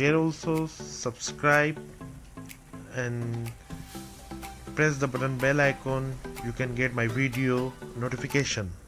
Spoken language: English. Share also, subscribe and press the bell icon. You can get my video notification.